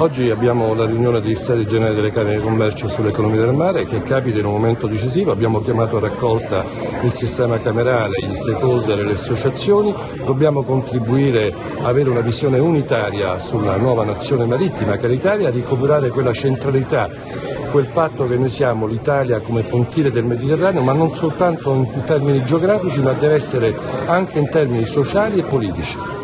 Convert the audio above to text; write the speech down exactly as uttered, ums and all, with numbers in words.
Oggi abbiamo la riunione degli Stati Generali delle Camere di Commercio sull'economia del mare che capita in un momento decisivo. Abbiamo chiamato a raccolta il sistema camerale, gli stakeholder e le associazioni. Dobbiamo contribuire a avere una visione unitaria sulla nuova nazione marittima che è l'Italia, a recuperare quella centralità, quel fatto che noi siamo l'Italia come pontile del Mediterraneo, ma non soltanto in termini geografici, ma deve essere anche in termini sociali e politici.